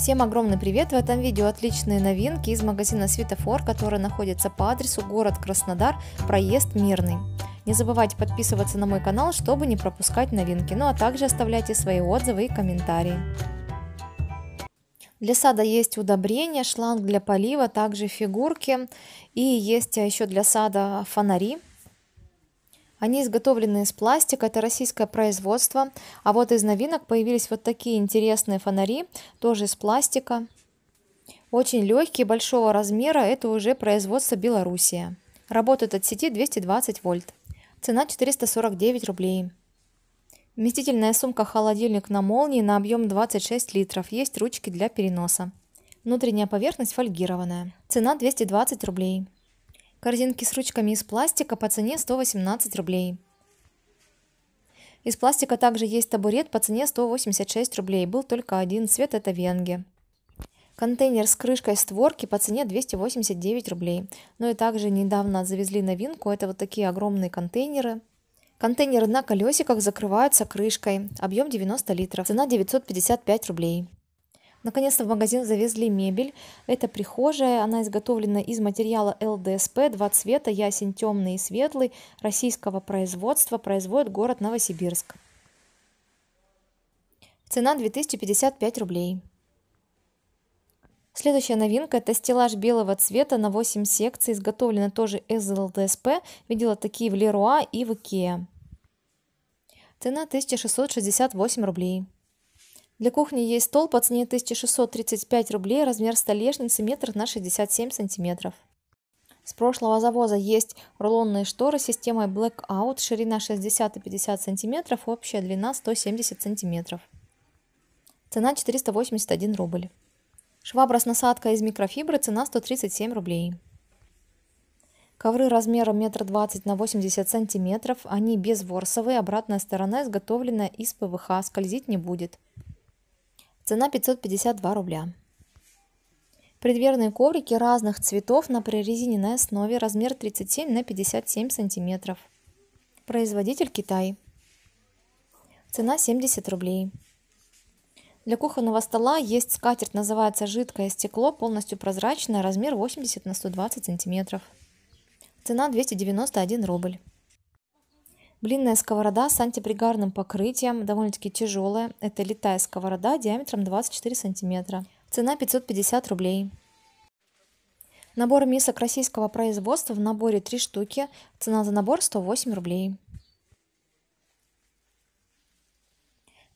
Всем огромный привет! В этом видео отличные новинки из магазина Светофор, который находится по адресу город Краснодар, проезд Мирный. Не забывайте подписываться на мой канал, чтобы не пропускать новинки, ну а также оставляйте свои отзывы и комментарии. Для сада есть удобрения, шланг для полива, также фигурки и есть еще для сада фонари. Они изготовлены из пластика, это российское производство. А вот из новинок появились вот такие интересные фонари, тоже из пластика. Очень легкие, большого размера, это уже производство Белоруссия. Работают от сети 220 вольт. Цена 449 рублей. Вместительная сумка-холодильник на молнии на объем 26 литров. Есть ручки для переноса. Внутренняя поверхность фольгированная. Цена 220 рублей. Корзинки с ручками из пластика по цене 118 рублей. Из пластика также есть табурет по цене 186 рублей. Был только один цвет, это венге. Контейнер с крышкой створки по цене 289 рублей. Ну и также недавно завезли новинку. Это вот такие огромные контейнеры. Контейнеры на колесиках закрываются крышкой. Объем 90 литров. Цена 955 рублей. Наконец-то в магазин завезли мебель. Это прихожая, она изготовлена из материала ЛДСП, два цвета, ясень темный и светлый, российского производства, производит город Новосибирск. Цена 2055 рублей. Следующая новинка – это стеллаж белого цвета на 8 секций, изготовлена тоже из ЛДСП, видела такие в Леруа и в Икеа. Цена 1668 рублей. Для кухни есть стол по цене 1635 рублей, размер столешницы 1,67 м на 67 см. С прошлого завоза есть рулонные шторы с системой Blackout, ширина 60 и 50 см, общая длина 170 см. Цена 481 рубль. Швабра с насадкой из микрофибры, цена 137 рублей. Ковры размером 1,20 на 80 см, они безворсовые, обратная сторона изготовлена из ПВХ, скользить не будет. Цена 552 рубля. Преддверные коврики разных цветов на прорезиненной основе, размер 37 на 57 см. Производитель Китай. Цена 70 рублей. Для кухонного стола есть скатерть, называется жидкое стекло, полностью прозрачное, размер 80 на 120 см. Цена 291 рубль. Блинная сковорода с антипригарным покрытием, довольно-таки тяжелая. Это литая сковорода диаметром 24 см. Цена 550 рублей. Набор мисок российского производства, в наборе 3 штуки. Цена за набор 108 рублей.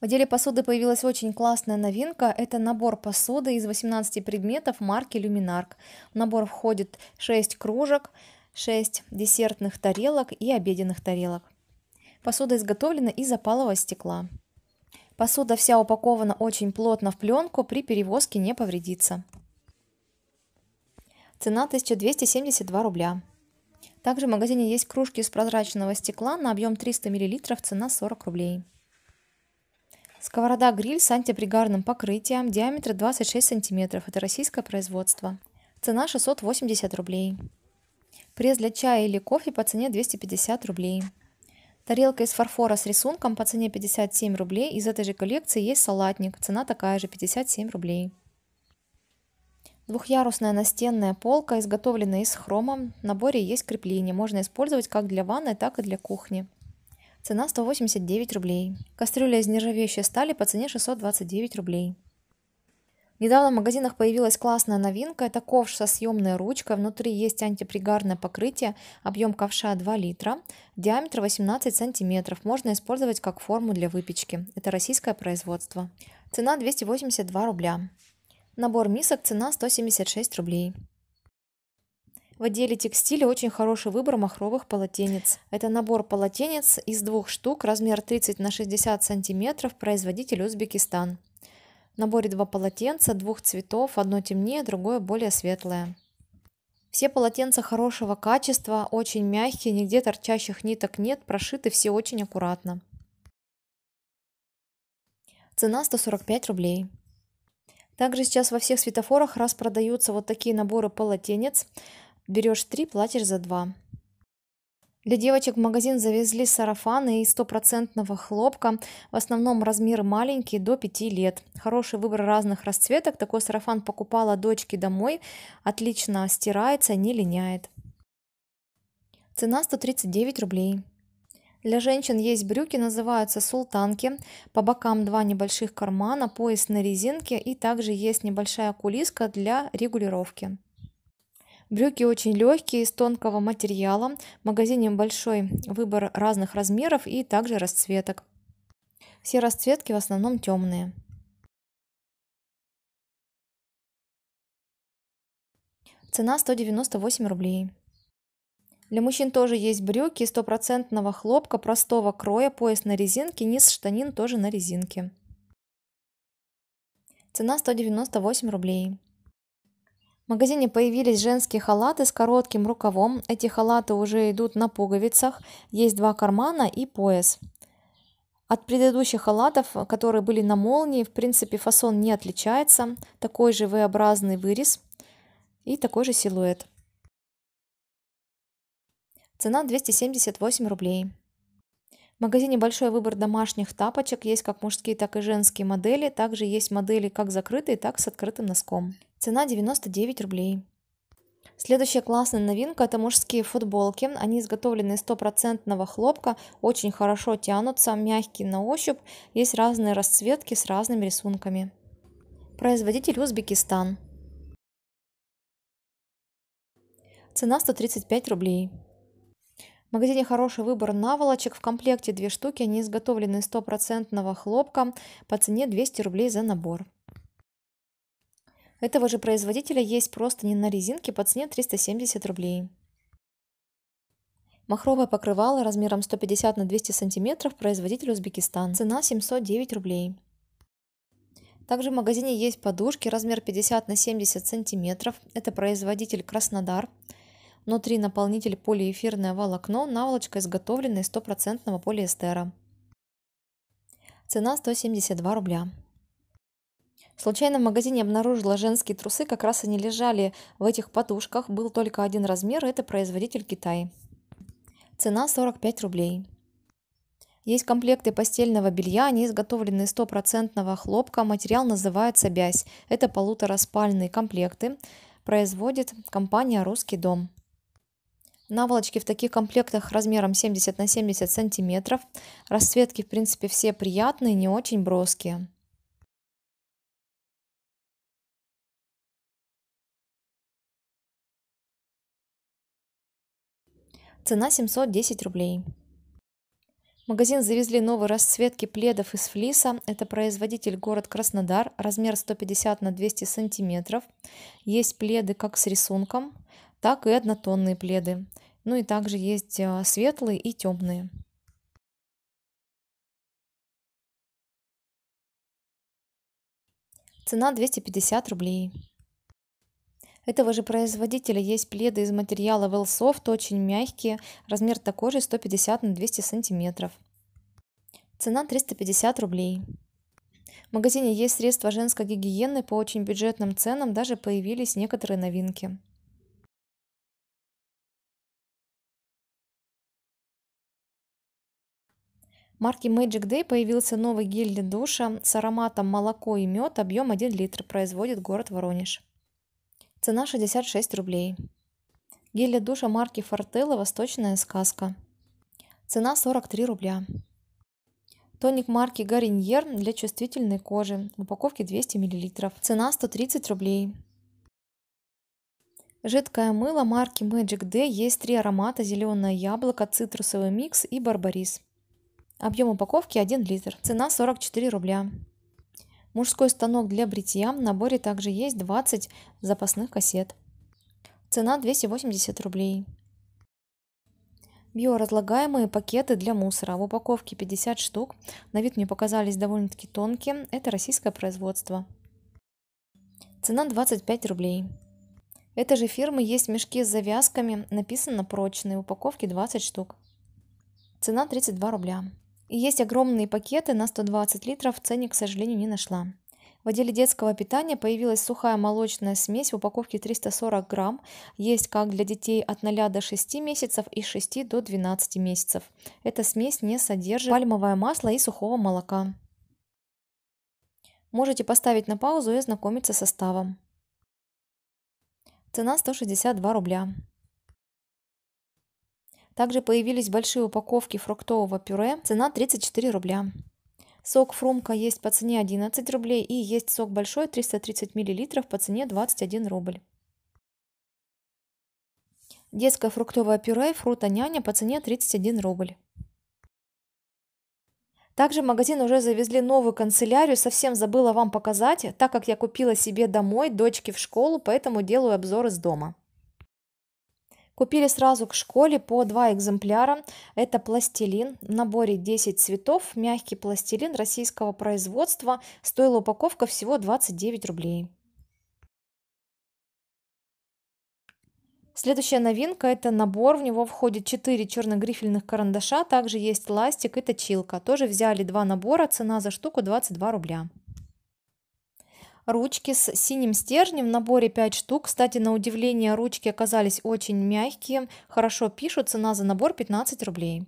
В отделе посуды появилась очень классная новинка. Это набор посуды из 18 предметов марки Luminark. В набор входит 6 кружек, 6 десертных тарелок и обеденных тарелок. Посуда изготовлена из опалого стекла. Посуда вся упакована очень плотно в пленку, при перевозке не повредится. Цена 1272 рубля. Также в магазине есть кружки из прозрачного стекла на объем 300 мл, цена 40 рублей. Сковорода-гриль с антипригарным покрытием, диаметр 26 см, это российское производство. Цена 680 рублей. Пресс для чая или кофе по цене 250 рублей. Тарелка из фарфора с рисунком по цене 57 рублей. Из этой же коллекции есть салатник. Цена такая же, 57 рублей. Двухъярусная настенная полка, изготовлена из хрома. В наборе есть крепление. Можно использовать как для ванной, так и для кухни. Цена 189 рублей. Кастрюля из нержавеющей стали по цене 629 рублей. Недавно в магазинах появилась классная новинка. Это ковш со съемной ручкой. Внутри есть антипригарное покрытие. Объем ковша 2 литра. Диаметр 18 см. Можно использовать как форму для выпечки. Это российское производство. Цена 282 рубля. Набор мисок, цена 176 рублей. В отделе текстиля очень хороший выбор махровых полотенец. Это набор полотенец из 2 штук. Размер 30 на 60 см. Производитель Узбекистан. В наборе 2 полотенца, 2 цветов, одно темнее, другое более светлое. Все полотенца хорошего качества, очень мягкие, нигде торчащих ниток нет, прошиты все очень аккуратно. Цена 145 рублей. Также сейчас во всех светофорах распродаются вот такие наборы полотенец. Берешь 3, платишь за 2. Для девочек в магазин завезли сарафаны из стопроцентного хлопка, в основном размеры маленькие, до 5 лет. Хороший выбор разных расцветок, такой сарафан покупала дочке домой, отлично стирается, не линяет. Цена 139 рублей. Для женщин есть брюки, называются султанки, по бокам два небольших кармана, пояс на резинке и также есть небольшая кулиска для регулировки. Брюки очень легкие, из тонкого материала. В магазине большой выбор разных размеров и также расцветок. Все расцветки в основном темные. Цена 198 рублей. Для мужчин тоже есть брюки из стопроцентного хлопка, простого кроя, пояс на резинке, низ штанин тоже на резинке. Цена 198 рублей. В магазине появились женские халаты с коротким рукавом. Эти халаты уже идут на пуговицах. Есть два кармана и пояс. От предыдущих халатов, которые были на молнии, в принципе, фасон не отличается. Такой же V-образный вырез и такой же силуэт. Цена 278 рублей. В магазине большой выбор домашних тапочек. Есть как мужские, так и женские модели. Также есть модели как закрытые, так и с открытым носком. Цена 99 рублей. Следующая классная новинка – это мужские футболки. Они изготовлены из стопроцентного хлопка, очень хорошо тянутся, мягкие на ощупь. Есть разные расцветки с разными рисунками. Производитель Узбекистан. Цена 135 рублей. В магазине хороший выбор наволочек. В комплекте две штуки. Они изготовлены из стопроцентного хлопка. По цене 200 рублей за набор. Этого же производителя есть простыни на резинке по цене 370 рублей. Махровое покрывало размером 150 на 200 см, производитель Узбекистан. Цена 709 рублей. Также в магазине есть подушки, размер 50 на 70 см. Это производитель Краснодар. Внутри наполнитель полиэфирное волокно, наволочка изготовлена из стопроцентного полиэстера. Цена 172 рубля. Случайно в магазине обнаружила женские трусы, как раз они лежали в этих подушках, был только один размер, это производитель Китай. Цена 45 рублей. Есть комплекты постельного белья, они изготовлены из стопроцентного хлопка, материал называется бязь. Это полутораспальные комплекты, производит компания «Русский дом». Наволочки в таких комплектах размером 70 на 70 см, расцветки в принципе все приятные, не очень броские. Цена 710 рублей. В магазин завезли новые расцветки пледов из флиса. Это производитель город Краснодар. Размер 150 на 200 см. Есть пледы как с рисунком, так и однотонные пледы. Ну и также есть светлые и темные. Цена 250 рублей. Этого же производителя есть пледы из материала Велсофт, очень мягкие, размер такой же 150 на 200 см. Цена 350 рублей. В магазине есть средства женской гигиены по очень бюджетным ценам, даже появились некоторые новинки. Марки Magic Day появился новый гель для душа с ароматом молоко и мед, объем 1 литр, производит город Воронеж. Цена 66 рублей. Гель для душа марки Фортелла «Восточная сказка». Цена 43 рубля. Тоник марки Гарньер для чувствительной кожи. В упаковке 200 мл. Цена 130 рублей. Жидкое мыло марки Magic Day. Есть три аромата: зеленое яблоко, цитрусовый микс и барбарис. Объем упаковки 1 литр. Цена 44 рубля. Мужской станок для бритья. В наборе также есть 20 запасных кассет. Цена 280 рублей. Биоразлагаемые пакеты для мусора. В упаковке 50 штук. На вид мне показались довольно-таки тонкие. Это российское производство. Цена 25 рублей. Этой же фирмы есть мешки с завязками. Написано «прочные». В упаковке 20 штук. Цена 32 рубля. И есть огромные пакеты на 120 литров, ценник, к сожалению, не нашла. В отделе детского питания появилась сухая молочная смесь в упаковке 340 грамм. Есть как для детей от 0 до 6 месяцев и с 6 до 12 месяцев. Эта смесь не содержит пальмовое масло и сухого молока. Можете поставить на паузу и ознакомиться с составом. Цена 162 рубля. Также появились большие упаковки фруктового пюре. Цена 34 рубля. Сок Фрумка есть по цене 11 рублей и есть сок большой 330 мл по цене 21 рубль. Детское фруктовое пюре Фрутоняня по цене 31 рубль. Также в магазин уже завезли новую канцелярию, совсем забыла вам показать, так как я купила себе домой, дочке в школу, поэтому делаю обзор из дома. Купили сразу к школе по 2 экземпляра, это пластилин, в наборе 10 цветов, мягкий пластилин российского производства, стоила упаковка всего 29 рублей. Следующая новинка – это набор, в него входит 4 черно-грифельных карандаша, также есть ластик и точилка. Тоже взяли 2 набора, цена за штуку 22 рубля. Ручки с синим стержнем в наборе 5 штук. Кстати, на удивление, ручки оказались очень мягкие, хорошо пишут, цена за набор 15 рублей.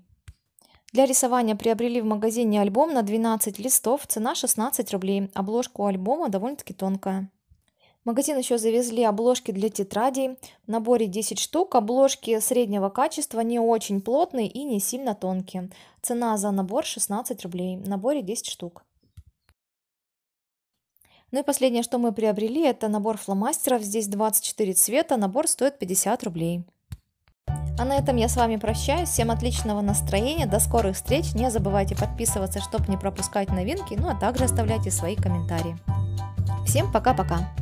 Для рисования приобрели в магазине альбом на 12 листов, цена 16 рублей. Обложку альбома довольно-таки тонкая. В магазин еще завезли обложки для тетрадей, в наборе 10 штук, обложки среднего качества, не очень плотные и не сильно тонкие. Цена за набор 16 рублей, в наборе 10 штук. Ну и последнее, что мы приобрели, это набор фломастеров, здесь 24 цвета, набор стоит 50 рублей. А на этом я с вами прощаюсь, всем отличного настроения, до скорых встреч, не забывайте подписываться, чтобы не пропускать новинки, ну а также оставляйте свои комментарии. Всем пока-пока!